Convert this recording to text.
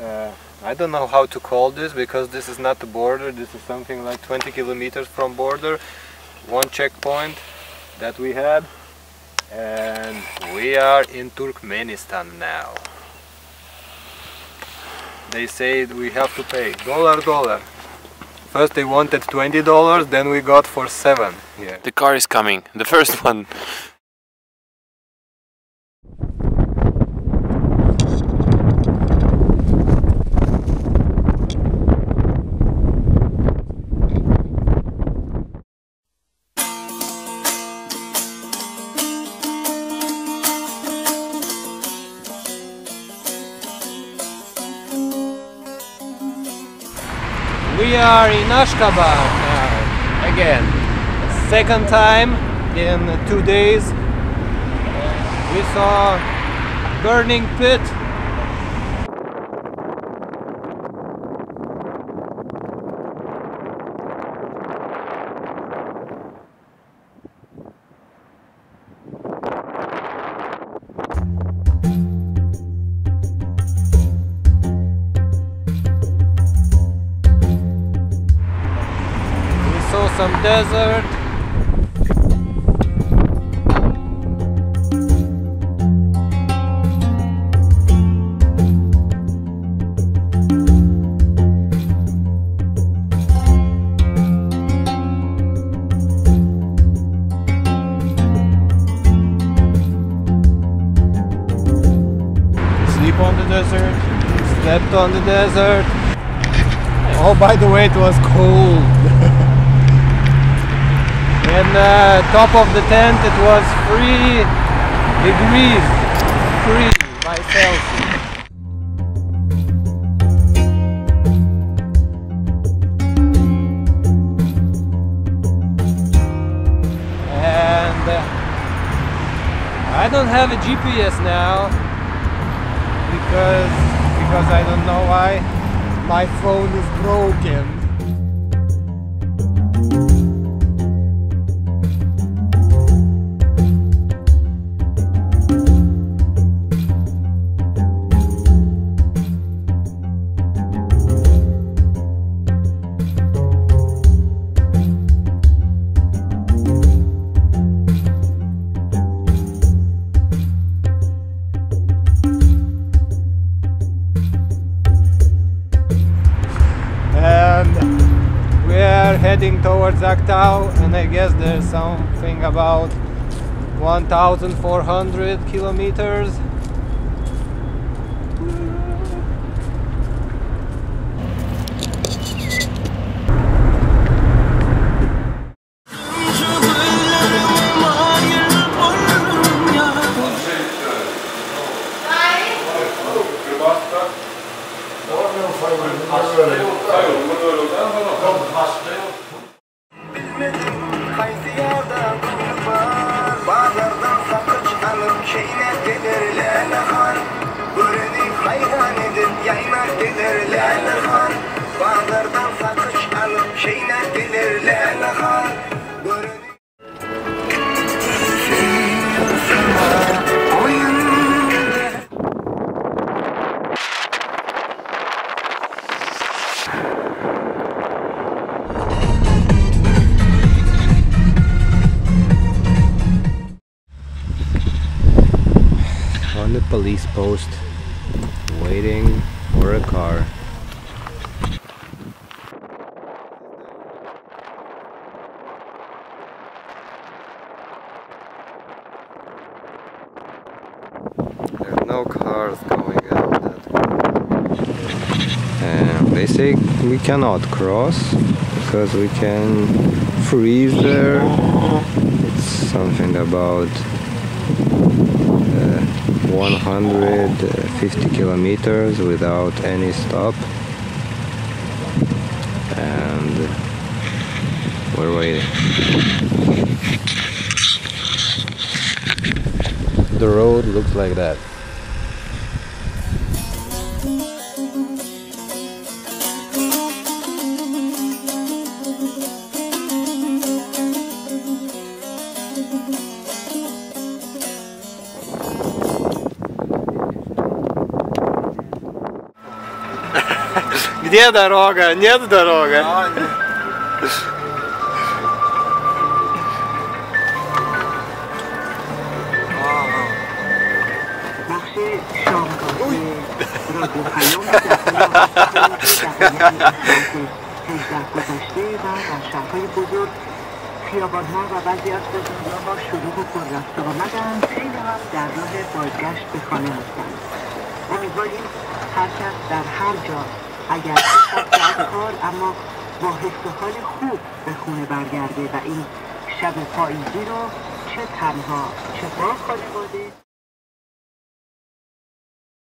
I don't know how to call this, because this is not the border, this is something like 20 kilometers from border. One checkpoint that we had, and we are in Turkmenistan now. They say we have to pay $. First they wanted $20, then we got for $7 here. The car is coming, the first one. We are in Ashgabat now, again, second time in 2 days. We saw a burning pit. Some desert. Sleep on the desert, slept on the desert. Oh, by the way, it was cold. And top of the tent it was 3 degrees by Celsius. And I don't have a GPS now because I don't know why my phone is broken. Heading towards Aktau, and I guess there's something about 1,400 kilometers. Police post, waiting for a car. There are no cars going out that way. They say we cannot cross because we can freeze there. It's something about 150 kilometers without any stop, and we're waiting. The road looks like that. Где дорога? Нет дороги. اگر از کار اما با حس و حال خوب به خونه برگرده و این شب پاییزی رو چه تنها چه با خانواده